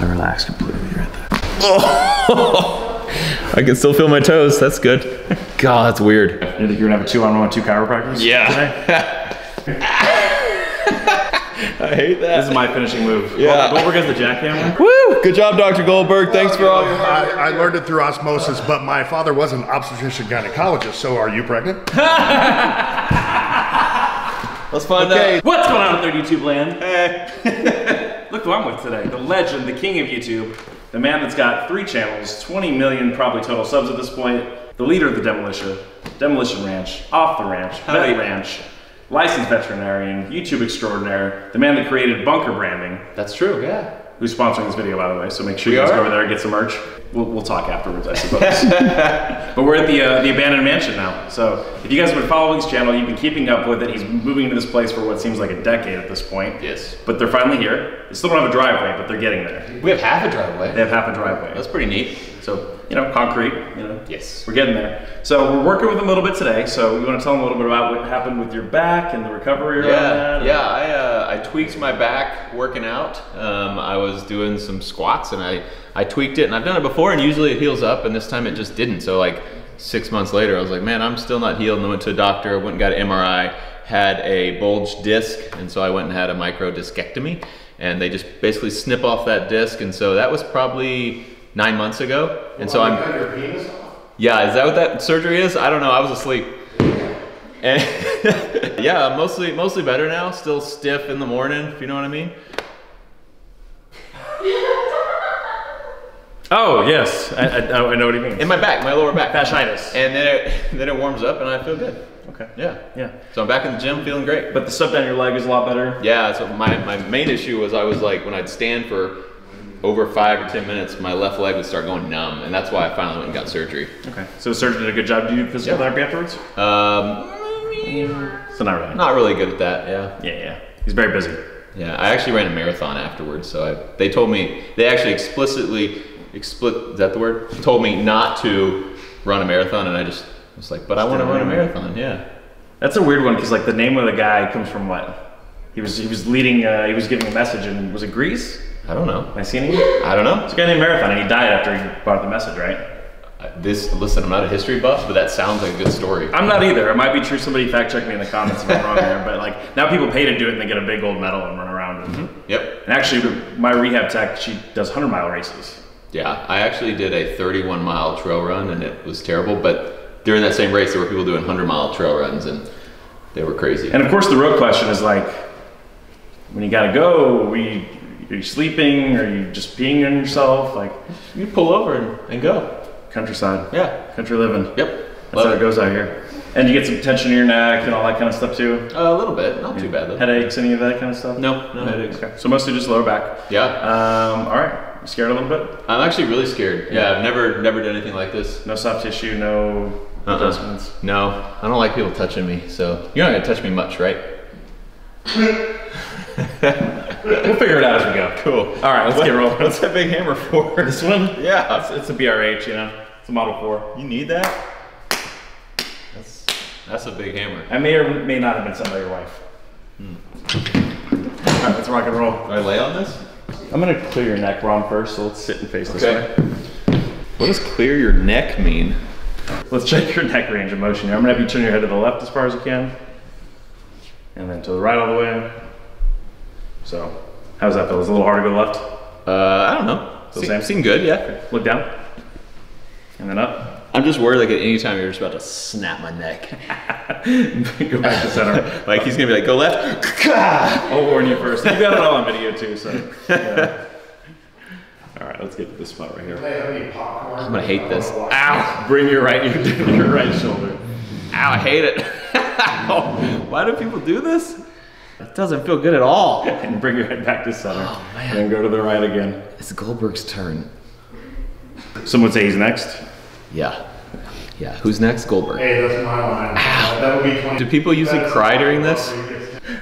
I relaxed completely right there. Oh, I can still feel my toes. That's good. God, that's weird. You think you're gonna have a 2-on-1 with 2 chiropractors? Yeah. I hate that. This is my finishing move. Yeah. Goldberg has the jackhammer. Woo! Good job, Dr. Goldberg. Thanks for all. I learned it through osmosis, but my father was an obstetrician gynecologist, so are you pregnant? Let's find out. What's going on with their YouTube land? Hey. Look who I'm with today. The legend, the king of YouTube. The man that's got 3 channels, 20 million probably total subs at this point. The leader of the Demolitia, Demolition Ranch, Off The Ranch, Vet Ranch. Licensed veterinarian, YouTube extraordinaire, the man that created bunker branding. That's true, yeah. Who's sponsoring this video, by the way, so make sure you guys go over there and get some merch. We'll talk afterwards, I suppose. But we're at the abandoned mansion now. So if you guys have been following his channel, you've been keeping up with it. He's moving into this place for what seems like a decade at this point. Yes. But they're finally here. They still don't have a driveway, but they're getting there. We have half a driveway. They have half a driveway. That's pretty neat. So, you know, concrete, you know. Yes. We're getting there. So we're working with them a little bit today. So you want to tell them a little bit about what happened with your back and the recovery around that? Yeah, I tweaked my back working out. I was doing some squats and I tweaked it, and I've done it before and usually it heals up, and this time it just didn't. So like 6 months later, I was like, man, I'm still not healed. And I went to a doctor, went and got an MRI, had a bulged disc. And so I went and had a microdiscectomy, and they just basically snip off that disc. And so that was probably 9 months ago. And so I'm, yeah, is that what that surgery is? I don't know, I was asleep. And yeah, mostly better now, still stiff in the morning, if you know what I mean. Oh, yes, I know what you mean. In my back, my lower back. Fasciitis. And then it warms up and I feel good. Okay. Yeah. Yeah. So I'm back in the gym feeling great. But the stuff down your leg is a lot better? Yeah, so my main issue was I was like, when I'd stand for over 5 or 10 minutes, my left leg would start going numb, and that's why I finally went and got surgery. Okay. So the surgeon did a good job. Do you do physical therapy afterwards? So not really. Not really good at that, yeah. Yeah, yeah. He's very busy. Yeah, I actually ran a marathon afterwards, so they told me, they actually explicitly, is that the word? Told me not to run a marathon, and I just was like, but I want to run a marathon. Yeah, that's a weird one because like the name of the guy comes from what? He was leading, he was giving a message, and was it Greece? I don't know. Have I seen him? I don't know. It's a guy named Marathon, and he died after he brought the message, right? Listen, I'm not a history buff, but that sounds like a good story. I'm not either. It might be true. Somebody fact check me in the comments if I'm wrong there. But like now people pay to do it and they get a big old medal and run around. And, yep. And actually, my rehab tech, she does 100-mile races. Yeah, I actually did a 31-mile trail run and it was terrible, but during that same race there were people doing 100-mile trail runs and they were crazy. And of course the real question is like, when you gotta go, are you sleeping? Are you just peeing on yourself? Like, you pull over and go. Countryside. Yeah. Country living. Yep. That's how it goes out here. And you get some tension in your neck and all that kind of stuff too? A little bit, not too bad though. Headaches, any of that kind of stuff? No, no headaches. Okay. So mostly just lower back. Yeah. All right. You scared a little bit? I'm actually really scared. Yeah, I've never done anything like this. No soft tissue, no adjustments? No, I don't like people touching me, so you're not gonna touch me much, right? We'll figure it out as we go. Cool. All right, let's get rolling. What's that big hammer for? This one? Yeah. It's a BRH, you know? It's a Model 4. You need that? That's a big hammer. I may or may not have been sent by your wife. All right, let's rock and roll. Do I lay on this? I'm gonna clear your neck, Ron, first, so let's sit and face this way. What does clear your neck mean? Let's check your neck range of motion here. I'm gonna have you turn your head to the left as far as you can, and then to the right all the way. So, how does that feel? Is it a little hard to go left? I don't know. Seemed good, yeah. Okay. Look down, and then up. I'm just worried like at any time you're just about to snap my neck. Go back to center. Like he's gonna be like, go left. I'll warn you first. You got it all on video too, so. Yeah. All right, let's get to this spot right here. I'm gonna hate this. Ow! Bring your right shoulder. Ow! I hate it. Ow. Why do people do this? That doesn't feel good at all. And bring your head back to center. Oh, man. And then go to the right again. It's Goldberg's turn. Someone say he's next. Yeah. Yeah, who's next? Goldberg. Hey, that's my line. That would be 20. Do people usually cry during this?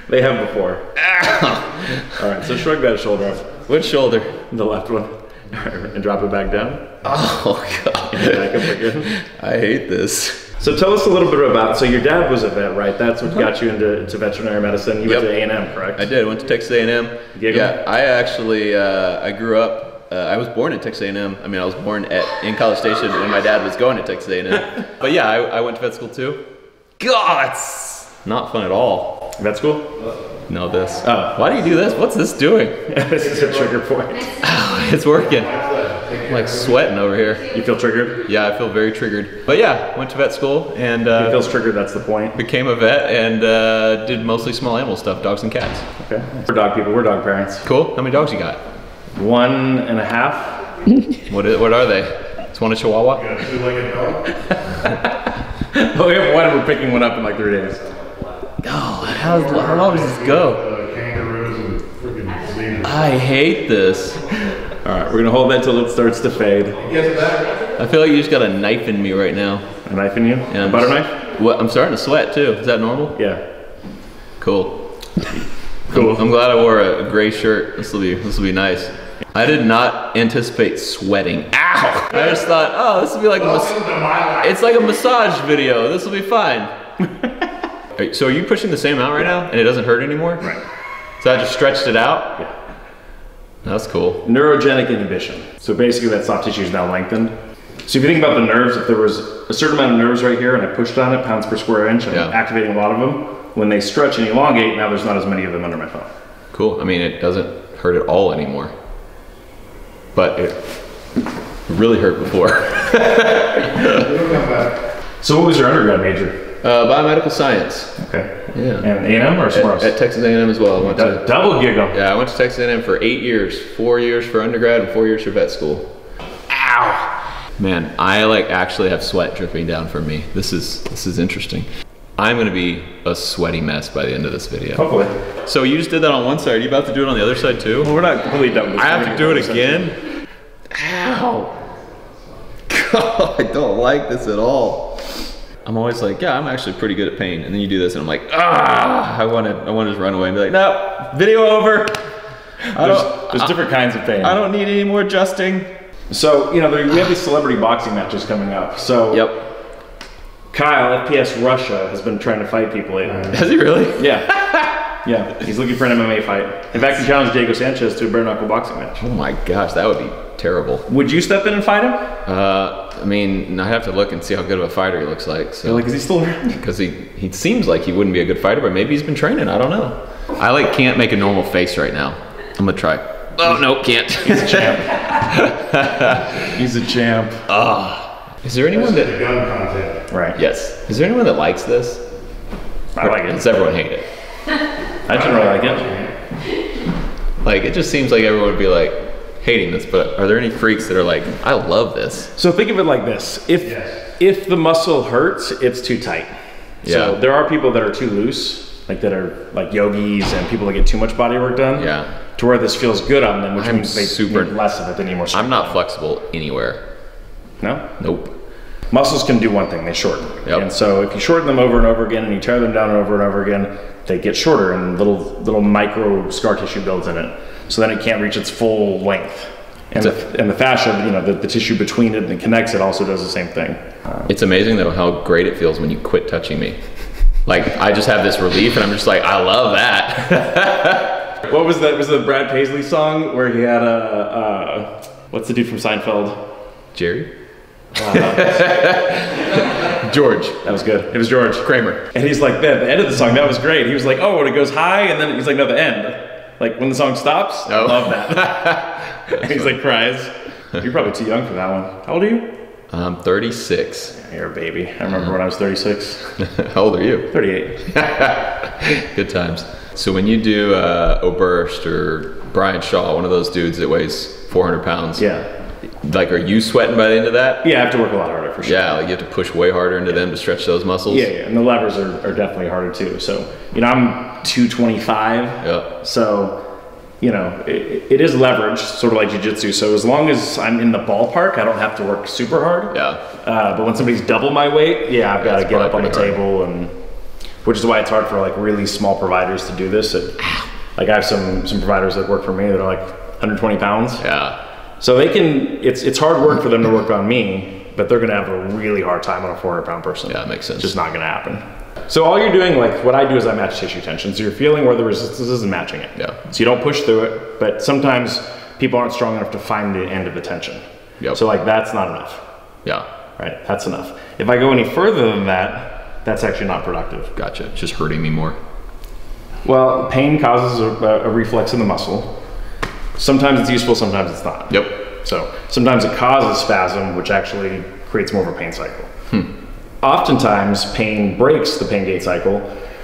They have before. Ow. All right, so shrug that shoulder up. Which shoulder? The left one. All right, and drop it back down. Oh, God. Back up again. I hate this. So tell us a little bit about, so your dad was a vet, right? That's what got you into veterinary medicine. You went to A&M, correct? I did. I went to Texas A&M. Yeah, I actually, I grew up I was born at Texas A&M. I mean, I was born in College Station, and my dad was going to Texas A&M. But yeah, I went to vet school too. God, it's not fun at all. Vet school? No, this. Oh, why do you do this? What's this doing? This is a trigger point. Oh, it's working. I'm like sweating over here. You feel triggered? Yeah, I feel very triggered. But yeah, went to vet school and... he feels triggered, that's the point. Became a vet and did mostly small animal stuff, dogs and cats. Okay. We're dog people, we're dog parents. Cool. How many dogs you got? 1.5. What are they? It's one a Chihuahua? You got a two-legged dog? Well, we have one, we're picking one up in like 3 days. Oh, how long does this go? Kangaroos and freaking zebras. I hate this. All right, we're gonna hold that till it starts to fade. I feel like you just got a knife in me right now. A knife in you? Yeah, a butter knife? What? I'm starting to sweat too. Is that normal? Yeah. Cool. Cool. I'm glad I wore a gray shirt. This will be nice. I did not anticipate sweating. Ow! I just thought, oh, this will be like it's like a massage video. This will be fine. So are you pushing the same out right now, and it doesn't hurt anymore? Right. So I just stretched it out. Yeah. That's cool. Neurogenic inhibition. So basically that soft tissue is now lengthened. So if you think about the nerves, if there was a certain amount of nerves right here and I pushed on it, pounds per square inch, and I'm activating a lot of them, when they stretch and elongate, now there's not as many of them under my thumb. Cool. I mean, it doesn't hurt at all anymore. But it really hurt before. So what was your undergrad major? Biomedical science. Okay. Yeah. And A&M or somewhere else? At Texas A&M as well. I went to double Giegelman. Yeah, I went to Texas A&M for 8 years. 4 years for undergrad and 4 years for vet school. Ow! Man, I like actually have sweat dripping down from me. This is interesting. I'm gonna be a sweaty mess by the end of this video. Hopefully. So you just did that on one side. Are you about to do it on the other side too? Well, we're not completely done with this. I have to do it again? Ow! God, I don't like this at all. I'm always like, yeah, I'm actually pretty good at pain. And then you do this and I'm like, ah, I want to just run away and be like, no, video over. There's different kinds of pain. I don't need any more adjusting. So, you know, we have these celebrity boxing matches coming up. So Kyle, FPS Russia, has been trying to fight people lately. Has he really? Yeah. Yeah, he's looking for an MMA fight. In fact, he challenged Diego Sanchez to a bare knuckle boxing match. Oh my gosh, that would be terrible. Would you step in and fight him? I mean, I'd have to look and see how good of a fighter he looks like. So, like, is he still around? Because he seems like he wouldn't be a good fighter, but maybe he's been training. I don't know. I like can't make a normal face right now. I'm gonna try. Oh no, can't. He's a champ. He's a champ. Ah. Is there anyone that gun content? Right. Yes. Is there anyone that likes this? I like it. Does everyone hate it? I generally like it. Like it just seems like everyone would be like hating this, but are there any freaks that are like, I love this? So think of it like this. If the muscle hurts, it's too tight. Yeah. So there are people that are too loose, like that are like yogis and people that get too much body work done. Yeah. To where this feels good on them, which means they need less of it. They need more strength. I'm not flexible anywhere. No? Nope. Muscles can do one thing, they shorten. Yep. And so if you shorten them over and over again and you tear them down over and over again, they get shorter and little micro scar tissue builds in it. So then it can't reach its full length. And the fascia, you know, the tissue between it and connects it also does the same thing. It's amazing though how great it feels when you quit touching me. Like I just have this relief and I'm just like, I love that. What was that? Was the Brad Paisley song where he had a, what's the dude from Seinfeld? Jerry? George. That was good. It was George. Kramer. And he's like, man, the end of the song, that was great. He was like, oh, when it goes high, and then he's like, no, the end. Like when the song stops, I love that. And he's like cries. You're probably too young for that one. How old are you? I'm 36. Yeah, you're a baby. I remember when I was 36. How old are you? 38. Good times. So when you do Oberst or Brian Shaw, one of those dudes that weighs 400 pounds. Yeah. Like, are you sweating by the end of that? Yeah, I have to work a lot harder for sure. Yeah, like you have to push way harder into them to stretch those muscles. Yeah, yeah, and the levers are definitely harder too. So, you know, I'm 225. Yeah. So, you know, it is leverage, sort of like jiu-jitsu. So as long as I'm in the ballpark, I don't have to work super hard. Yeah. But when somebody's double my weight, yeah, I've got to get up on the table, and which is why it's hard for like really small providers to do this. Like I have some providers that work for me that are like 120 pounds. Yeah. So they can, it's hard work for them to work on me, but they're gonna have a really hard time on a 400 pound person. Yeah, that makes sense. It's just not gonna happen. So all you're doing, like what I do is I match tissue tension. So you're feeling where the resistance isn't matching it. Yeah. So you don't push through it, but sometimes people aren't strong enough to find the end of attention. Yep. So like that's not enough. Yeah. Right, that's enough. If I go any further than that, that's actually not productive. Gotcha, it's just hurting me more. Well, pain causes a reflex in the muscle. Sometimes it's useful, sometimes it's not. Yep. So sometimes it causes spasm, which actually creates more of a pain cycle. Hmm. Oftentimes pain breaks the pain gate cycle.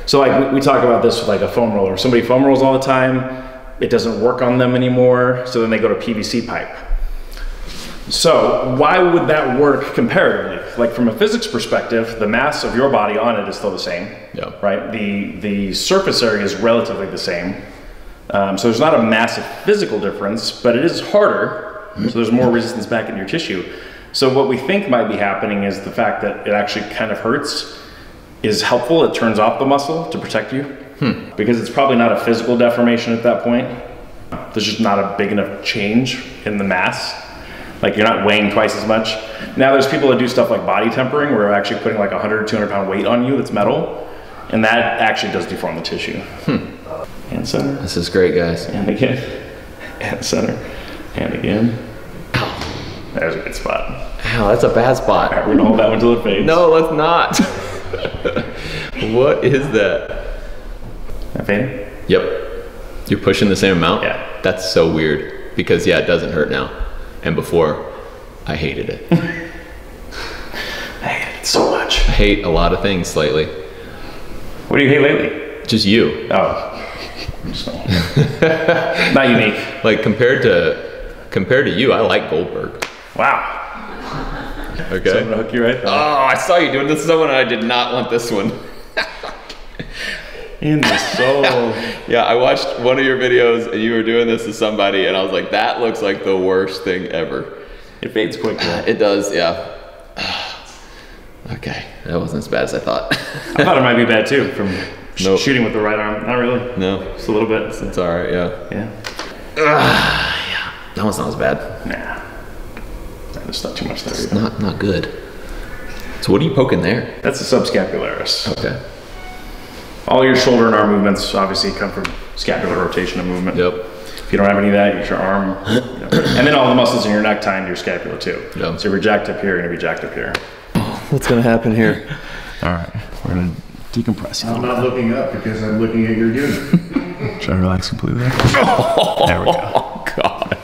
So like we talk about this with like a foam roller. Somebody foam rolls all the time, it doesn't work on them anymore, so then they go to PVC pipe. So why would that work comparatively? Like from a physics perspective, the mass of your body on it is still the same, yeah. Right? The surface area is relatively the same. So there's not a massive physical difference, but it is harder, so there's more resistance back in your tissue. So what we think might be happening is the fact that it actually kind of hurts is helpful. It turns off the muscle to protect you, because it's probably not a physical deformation at that point. There's just not a big enough change in the mass. Like you're not weighing twice as much. Now there's people that do stuff like body tempering where they're actually putting like 100 or 200 pound weight on you that's metal, and that actually does deform the tissue. And center. This is great, guys. And again. And center. And again. Ow. There's a good spot. Ow, that's a bad spot. All right, we're gonna hold that one till it fades. No, let's not. What is that? That fading? Yep. You're pushing the same amount? Yeah. That's so weird because yeah, it doesn't hurt now. And before, I hated it. I hated it so much. I hate a lot of things lately. What do you hate lately? Just you. Oh, not unique. Like compared to you, I like Goldberg. Wow. Okay. So I'm gonna hook you right there. Oh, I saw you doing this to someone and I did not want this one. In the soul. Yeah, I watched one of your videos and you were doing this to somebody and I was like, that looks like the worst thing ever. It fades quickly. It does, yeah. Okay, that wasn't as bad as I thought. I thought it might be bad too from shooting with the right arm. Not really. No. Just a little bit. It's all right, yeah. Yeah. Yeah. That one's not as bad. Nah. There's not too much there. It's not good. So what are you poking there? That's the subscapularis. Okay. All your shoulder and arm movements obviously come from scapular rotation and movement. Yep. If you don't have any of that, use your arm. And then all the muscles in your neck tie into your scapula too. Yep. So if you're jacked up here, you're gonna be jacked up here. What's gonna happen here? All right, we're gonna decompress. I'm not looking up because I'm looking at your unit. Should I relax completely? There we go. Oh God.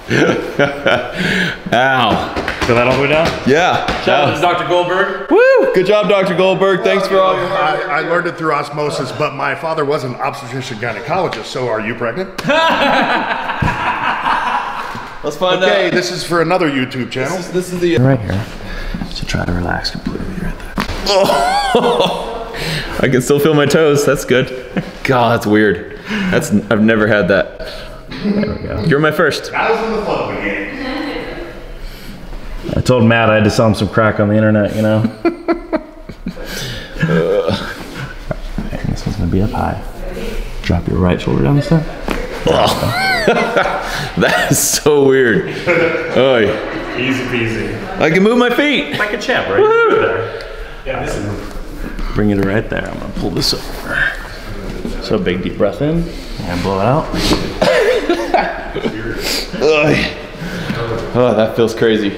Ow. So that all go down? Yeah. Shout out to Dr. Goldberg. Woo! Good job, Dr. Goldberg. Thanks for all. I learned it through osmosis, but my father was an obstetrician gynecologist, so are you pregnant? Let's find out. Okay, this is for another YouTube channel. This is the... Right here. So try to relax completely right there. Oh! I can still feel my toes. That's good. God, that's weird. I've never had that. There we go. You're my first. I was in the club again. I told Matt I had to sell him some crack on the internet, you know? Right, this one's gonna be up high. Drop your right shoulder down the step. Oh. That is so weird. Oy. Easy peasy. I can move my feet. Like a champ, right? Woo-hoo. There. Yeah, this is... Bring it right there. I'm gonna pull this over. So big deep breath in and blow it out. Oy. Oh, that feels crazy.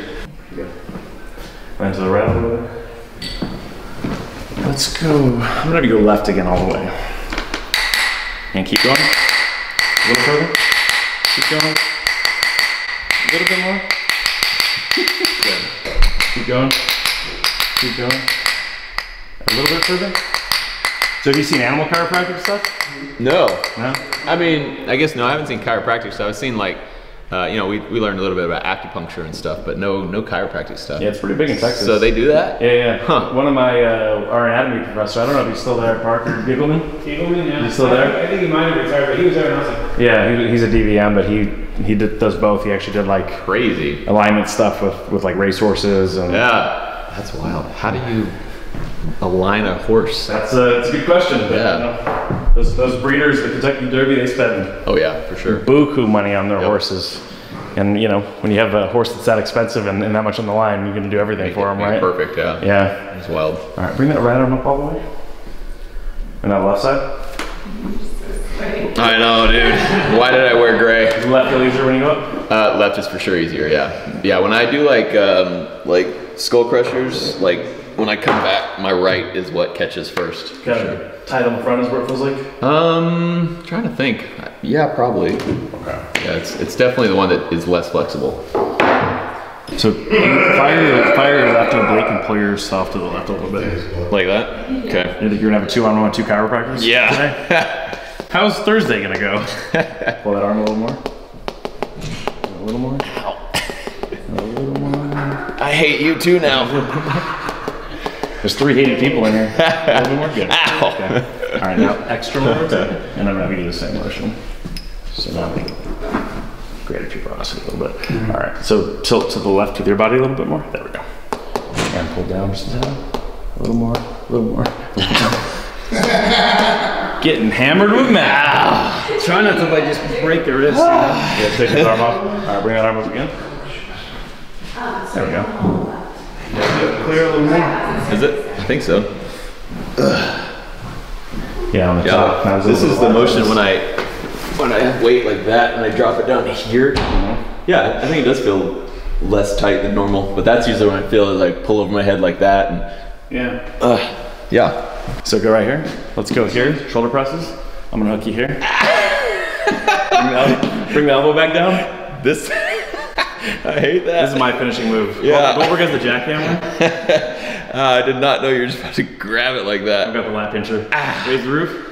Lines to the right a little bit. Let's go. I'm gonna go left again all the way. And keep going. A little further. Keep going. A little bit more. Good. Keep going. Keep going. A little bit further. So have you seen animal chiropractic stuff? No. No? I mean, I guess no, I haven't seen chiropractic stuff. I've seen like you know, we learned a little bit about acupuncture and stuff, but no chiropractic stuff. Yeah, it's pretty big in Texas. So they do that? Yeah, yeah. Huh. One of my, our anatomy professor, I don't know if he's still there, Parker, Giegelman? Giegelman, yeah. He's still there? I think he might have retired, but he was there when I was like... Yeah, he's a DVM, but he does both. He actually did like... Crazy. Alignment stuff with like racehorses and... Yeah. That's wild. How do you align a horse? That's a good question. But, yeah. You know, those breeders, the Kentucky Derby, they spend for sure buku money on their horses, and you know when you have a horse that's that expensive and that much on the line, you can do everything for them, right? Perfect, yeah. Yeah, it's wild. All right, bring that right arm up all the way, and that left side. I know, dude. Why did I wear gray? Left heel easier when you go up. Left is for sure easier, yeah. Yeah, when I do like skull crushers, like when I come back, my right is what catches first. Got a tight on the front is what it feels like? Trying to think. Yeah, probably. Okay. Yeah, it's definitely the one that is less flexible. So fire your left to the blade and pull yourself to the left a little bit. Like that? Okay. You're gonna have a 2-on-1 with 2 chiropractors? Yeah. How's Thursday gonna go? Pull that arm a little more. A little more. Ow. A little more. I hate you too now. There's 3 hated people in here. A little more good. Ow. Okay. All right, now extra more. And I'm gonna do the same motion. So now we greater tuberosity a little bit. Mm-hmm. All right, so tilt to the left with your body a little bit more. There we go. And pull down just a little. A little more, a little more. Getting hammered with Matt. Ow. Try not to like just break the wrist. Yeah, take his arm off. All right, bring that arm up again. There we go. Clear a little more. Is it? I think so. Yeah, on the top. This is the motion when I have weight like that and I drop it down here. Yeah, I think it does feel less tight than normal, but that's usually when I feel it, like pull over my head like that. And yeah. Yeah. So go right here. Let's go here. Shoulder presses. I'm gonna hook you here. Bring the elbow back down. This. I hate that. This is my finishing move. Yeah. Don't work as the jackhammer. I did not know you were just about to grab it like that. I've got the lap pincher. Raise the roof.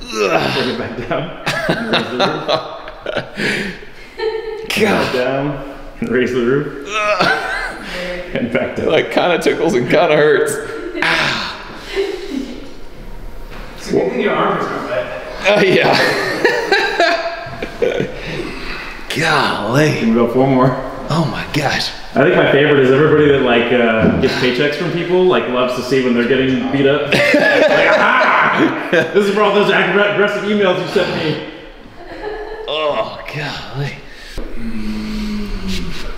Bring it back down. Raise the roof. Back down. And raise the roof. And back down. Like kind of tickles and kind of hurts. Your arm is not bad. Oh yeah. Golly. Can we go 4 more? Oh my gosh. I think my favorite is everybody that like gets paychecks from people like loves to see when they're getting beat up. Like, ah! This is for all those aggressive emails you sent me. Oh golly.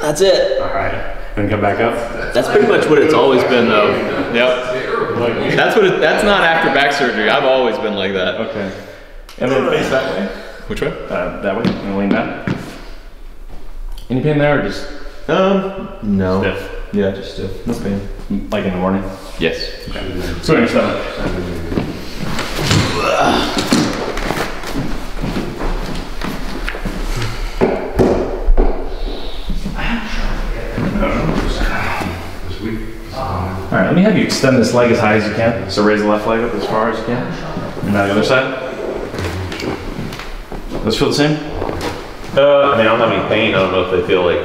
That's it. All right. And come back up. That's pretty much what it's always been though. Yep. That's not after back surgery. I've always been like that. Okay. And then face that way. Which way? That way. And lean back. Any pain there or just no. Stiff. Yeah, just stiff. No pain. Like in the morning? Yes. Okay. So all right, let me have you extend this leg as high as you can. So raise the left leg up as far as you can. And now the other side. Does it feel the same? I mean, I don't have any pain. I don't know if they feel like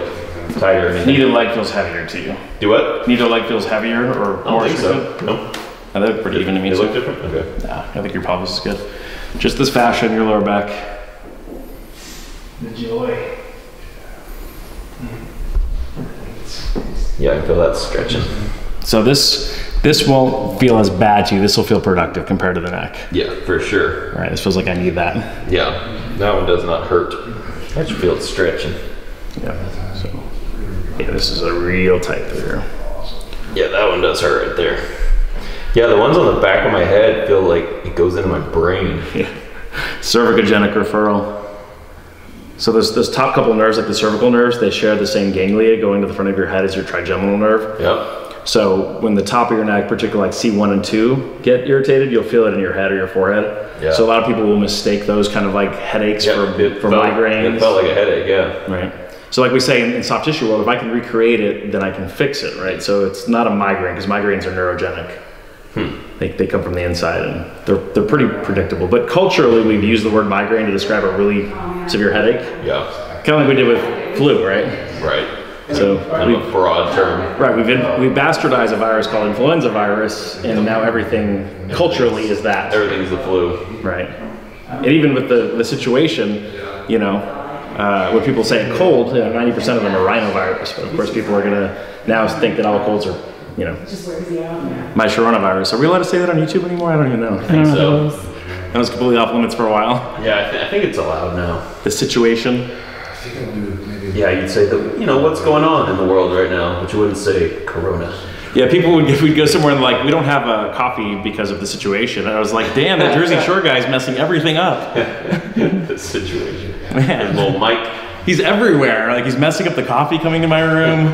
tighter or anything. Neither leg feels heavier to you. Do what? Neither leg feels heavier or more. I don't think so. No. I look pretty even to me. Does it look different? Okay. Nah, I think your pelvis is good. Just this fascia in your lower back. The joy. Yeah, I feel that stretching. So this won't feel as bad to you. This will feel productive compared to the neck. Yeah, for sure. All right, this feels like I need that. Yeah, that one does not hurt. I just feel it stretching. Yeah, so, yeah, this is a real tight through. Yeah, that one does hurt right there. Yeah, the ones on the back of my head feel like it goes into my brain. Yeah. Cervicogenic referral. So those top couple of nerves, like the cervical nerves, they share the same ganglia going to the front of your head as your trigeminal nerve. Yep. So when the top of your neck, particularly like C1 and 2 get irritated, you'll feel it in your head or your forehead. Yeah. So a lot of people will mistake those kind of like headaches for migraines. It felt like a headache, yeah. Right. So like we say in soft tissue world, if I can recreate it, then I can fix it, right? So it's not a migraine because migraines are neurogenic. They come from the inside and they're pretty predictable. But culturally, we've used the word migraine to describe a really severe headache. Yeah. Kind of like we did with flu, right? Right. So a broad term. Right, we bastardized a virus called influenza virus, and now everything culturally is that. Everything's the flu. Right. And even with the situation, you know, when people say a cold, 90% of them are rhinovirus, but of course people are gonna now think that all colds are, you know, my coronavirus. Are we allowed to say that on YouTube anymore? I don't even know. I think so. That was completely off limits for a while. Yeah, I think it's allowed now. The situation. Yeah, you'd say that, you know, what's going on in the world right now, but you wouldn't say corona. Yeah, people would, if we'd go somewhere and like, we don't have a coffee because of the situation. And I was like, damn, that Jersey Shore guy's messing everything up. The situation. Man. And little Mike. He's everywhere. Like, he's messing up the coffee coming to my room.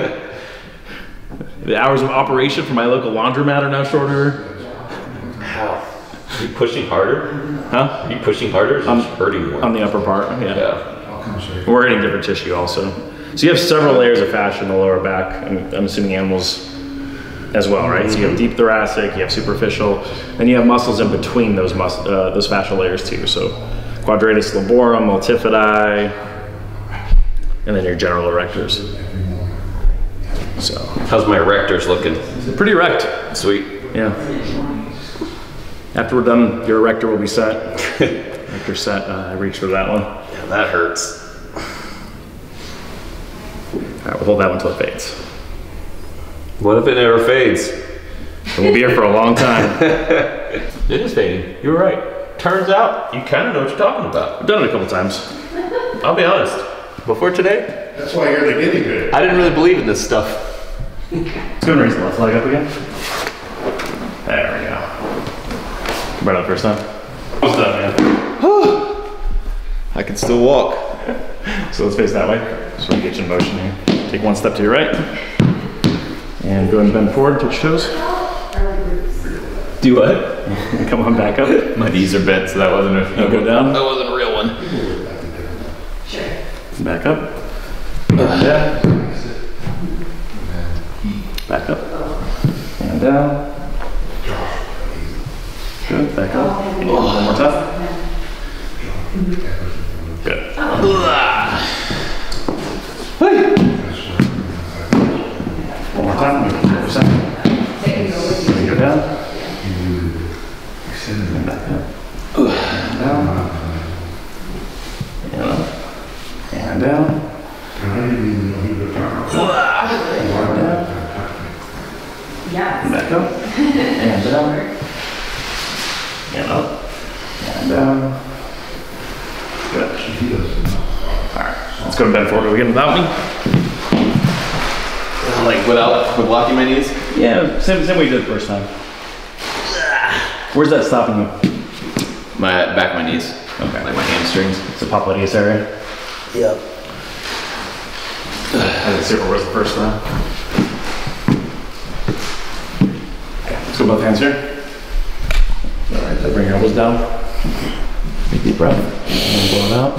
The hours of operation for my local laundromat are now shorter. Wow. Are you pushing harder? Huh? Are you pushing harder or just hurting more? On the upper part, yeah. We're in different tissue also. So you have several layers of fascia in the lower back. I'm assuming animals as well, right? Mm-hmm. So you have deep thoracic, you have superficial, and you have muscles in between those fascial layers too. So quadratus laborum, multifidi, and then your general erectors. So, how's my erectors looking? Pretty erect. Sweet. Yeah. After we're done, your erector will be set. Erector set. I reached for that one. Yeah, that hurts. All right, we'll hold that one till it fades. What if it never fades? And we'll be here for a long time. It is fading. You were right. Turns out you kind of know what you're talking about. I've done it a couple times. I'll be honest. Before today? That's why you're the guinea pig. I didn't really believe in this stuff. Let's go and raise the left leg up again. There we go. Right up first time. Almost done, man. I can still walk. So let's face that way. So we get you in motion here. Take one step to your right. And go ahead and bend forward, touch your toes. Do what? Come on back up. My knees are bent, so that wasn't a go down. That wasn't a real one. Back up. And down. Back up. And down. Good. Back up. And one more time. Good. One more time. And go down. And back up. And down. And down. And back up. And down. And up. And down. Good. Alright, let's go to bed forward again without me. Like with locking my knees? Yeah, same way you did the first time. Where's that stopping you? My back, my knees. Okay. Like my hamstrings. It's the popliteus area. Yep. I didn't see where was the first round. Okay, let's go both hands here. All right, so bring your elbows down. Take a deep breath. And blow it out.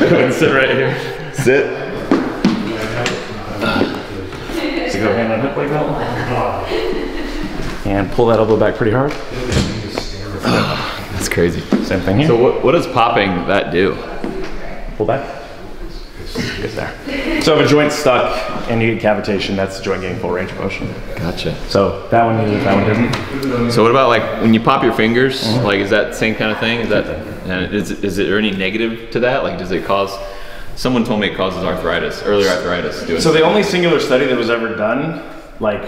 Go and sit right here. Sit. So go hand on hip like that one. And pull that elbow back pretty hard. That's crazy. Same thing here. So what does popping that do? Pull back. Good there. So if a joint's stuck and you get cavitation, that's the joint getting full range of motion. Gotcha. So that one uses, that one doesn't. So what about like when you pop your fingers, like is that the same kind of thing? Is that, is there any negative to that? Like does it cause, someone told me it causes arthritis, early arthritis. So the only singular study that was ever done, like,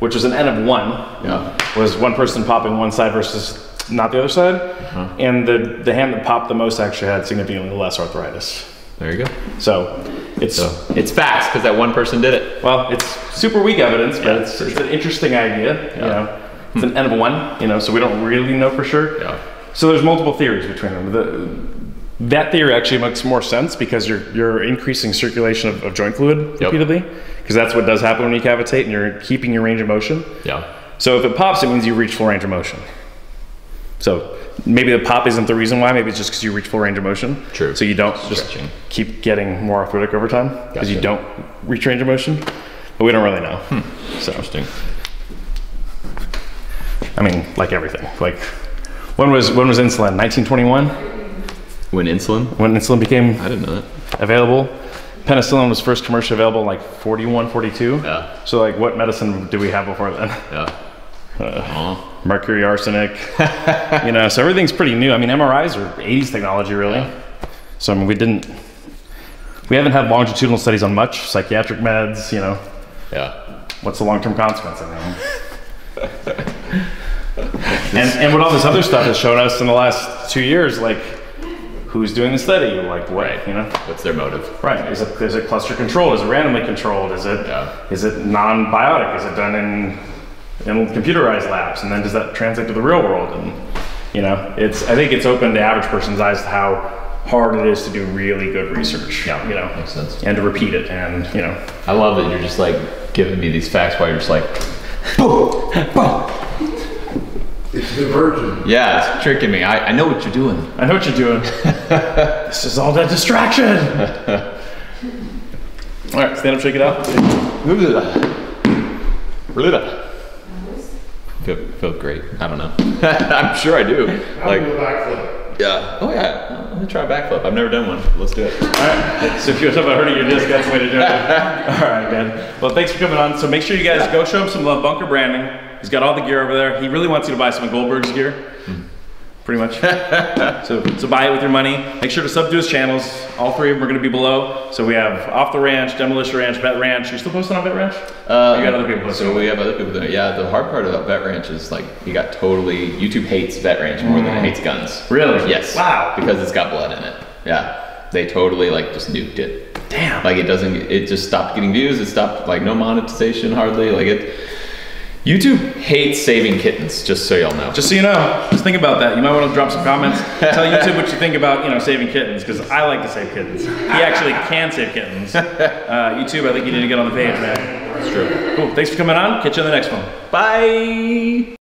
which was an N of one, was one person popping one side versus not the other side, and the hand that popped the most actually had significantly less arthritis. There you go. So it's facts because that one person did it. Well, it's super weak evidence, but it's an interesting idea. You know, it's an N of one. You know, so we don't really know for sure. Yeah. So there's multiple theories between them. That theory actually makes more sense because you're increasing circulation of joint fluid repeatedly, because that's what does happen when you cavitate, and you're keeping your range of motion. Yeah. So if it pops, it means you reach full range of motion. So maybe the pop isn't the reason why, maybe it's just because you reach full range of motion. True. So you don't just keep getting more arthritic over time because you don't reach range of motion, but we don't really know. So interesting. I mean, like everything, like when was insulin? 1921? When insulin became available. Penicillin was first commercially available in like 41, 42. Yeah. So like what medicine did we have before then? Yeah. Mercury, arsenic, you know, so everything's pretty new. I mean, MRIs are 80s technology, really. Yeah. So I mean, we haven't had longitudinal studies on much, psychiatric meds, you know. Yeah. What's the long-term consequence of that? and what all this other stuff has shown us in the last 2 years, like who's doing the study, like what, you know? What's their motive? Right, is it cluster controlled? Is it randomly controlled? Is it non-biotic? Is it done in computerized labs, and then does that translate to the real world? And You know, it's, I think it's open to the average person's eyes to how hard it is to do really good research. Yeah, you know, makes sense. And to repeat it, and you know, I love that you're just like giving me these facts while you're just like, boom, boom. It's diversion. Yeah, it's tricking me. I know what you're doing. I know what you're doing. This is all that distraction. All right, stand up, shake it out. Feel great. I don't know. I'm sure I do. Like, do a backflip. Yeah. Oh yeah. I'm gonna try a backflip. I've never done one. Let's do it. All right. So if you're talking about hurting your disc, that's the way to do it. All right, man. Well, thanks for coming on. So make sure you guys go show him some love. Bunker Branding. He's got all the gear over there. He really wants you to buy some of Goldberg's gear. Pretty much. So buy it with your money. Make sure to sub to his channels. All three of them are gonna be below. So we have Off The Ranch, Demolition Ranch, Vet Ranch. You still posting on Vet Ranch? You got other people posting. So we have other people doing it. Yeah, the hard part about Vet Ranch is like, you got totally, YouTube hates Vet Ranch more than it hates guns. Really? Yes. Wow. Because it's got blood in it. Yeah. They totally like just nuked it. Damn. Like it doesn't, it just stopped getting views. It stopped, like no monetization hardly. Like it. YouTube hates saving kittens, just so y'all know. Just so you know, just think about that. You might want to drop some comments. Tell YouTube what you think about, you know, saving kittens, because I like to save kittens. He actually can save kittens. YouTube, I think you need to get on the page, man. That's true. Cool, thanks for coming on. Catch you on the next one. Bye.